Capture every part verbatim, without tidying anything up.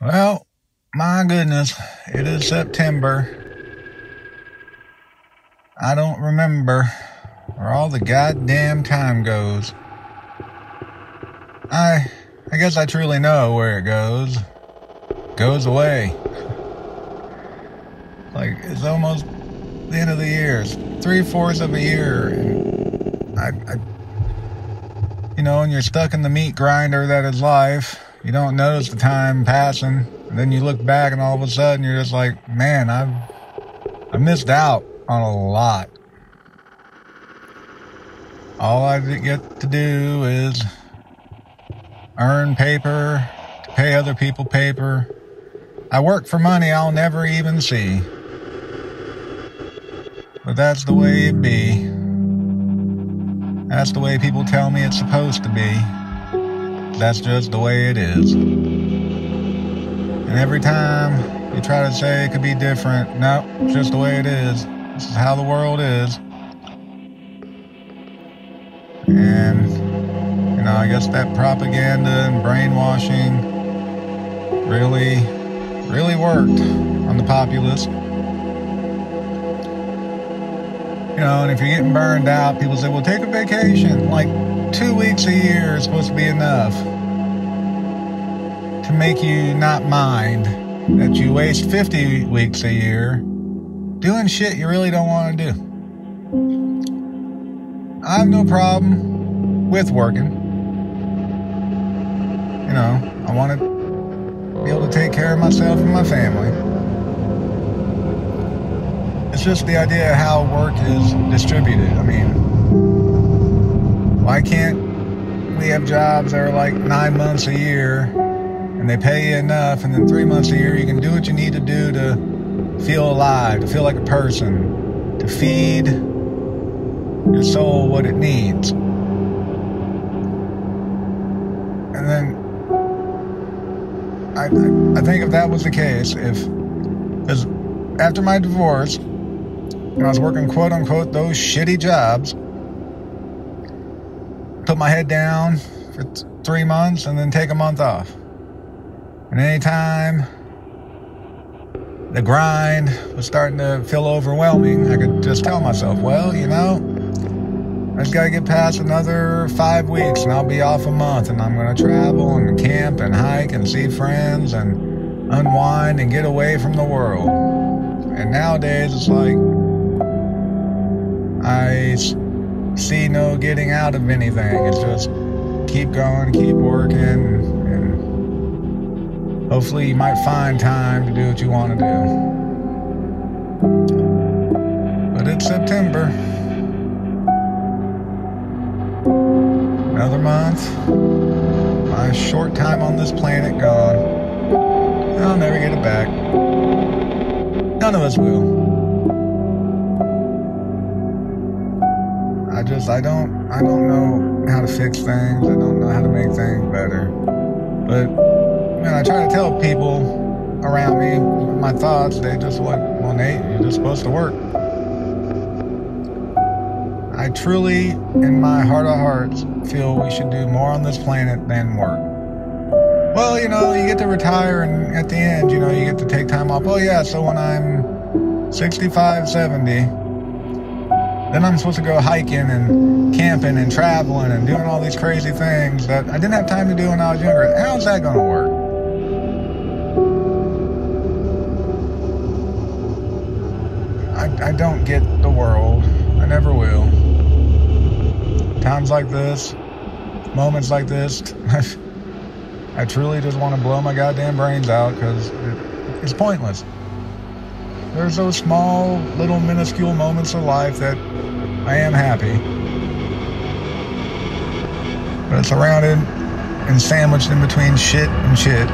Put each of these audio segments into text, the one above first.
Well, my goodness, it is September. I don't remember where all the goddamn time goes. I, I guess I truly know where it goes. It goes away. Like, it's almost the end of the year. It's three-fourths of a year. And I, I, you know, and you're stuck in the meat grinder that is life. You don't notice the time passing, and then you look back and all of a sudden you're just like, man, I've I missed out on a lot. All I get to do is earn paper, to pay other people paper. I work for money I'll never even see. But that's the way it be. That's the way people tell me it's supposed to be. That's just the way it is. And every time you try to say it could be different, no, it's just the way it is. This is how the world is. And, you know, I guess that propaganda and brainwashing really, really worked on the populace. You know, and if you're getting burned out, people say, well, take a vacation. Like, two weeks a year is supposed to be enough to make you not mind that you waste fifty weeks a year doing shit you really don't want to do. I have no problem with working. You know, I want to be able to take care of myself and my family. It's just the idea of how work is distributed. I mean, why can't we have jobs that are like nine months a year and they pay you enough, and then three months a year you can do what you need to do to feel alive, to feel like a person, to feed your soul what it needs. And then I, I, I think if that was the case, if, because after my divorce, when I was working quote unquote those shitty jobs, put my head down for th three months and then take a month off. And anytime the grind was starting to feel overwhelming, I could just tell myself, well, you know, I just gotta get past another five weeks and I'll be off a month, and I'm gonna travel and camp and hike and see friends and unwind and get away from the world. And nowadays it's like, I see no getting out of anything. It's just keep going, keep working, and hopefully you might find time to do what you want to do. But it's September. Another month. My short time on this planet gone. I'll never get it back. None of us will. I just, I don't, I don't know how to fix things. I don't know how to make things better. But, man, I try to tell people around me my thoughts. They just like, well, Nate, you're just supposed to work. I truly, in my heart of hearts, feel we should do more on this planet than work. Well, you know, you get to retire, and at the end, you know, you get to take time off. Oh, yeah, so when I'm sixty-five, seventy... then I'm supposed to go hiking and camping and traveling and doing all these crazy things that I didn't have time to do when I was younger. How's that going to work? I, I don't get the world. I never will. Times like this, moments like this, I truly just want to blow my goddamn brains out because it, it's pointless. There's those small, little, minuscule moments of life that I am happy. But it's surrounded and sandwiched in between shit and shit.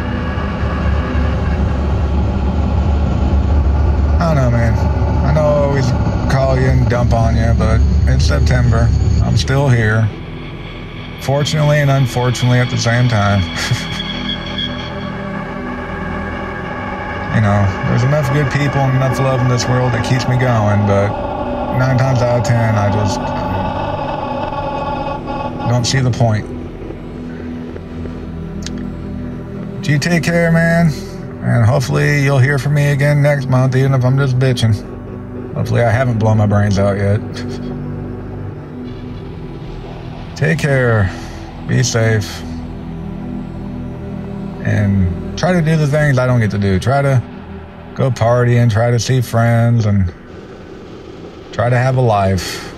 I don't know, man. I know I always call you and dump on you, but it's September. I'm still here. Fortunately and unfortunately at the same time. You know, there's enough good people and enough love in this world that keeps me going, but nine times out of ten, I just I don't see the point. Do you take care, man? And hopefully you'll hear from me again next month, even if I'm just bitching. Hopefully I haven't blown my brains out yet. Take care. Be safe. And try to do the things I don't get to do. Try to go party and try to see friends and try to have a life.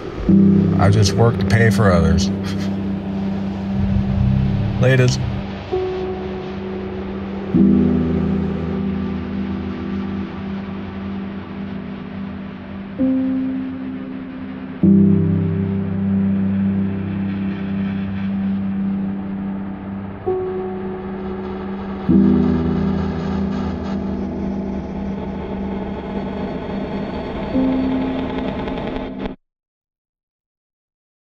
I just work to pay for others. Latest.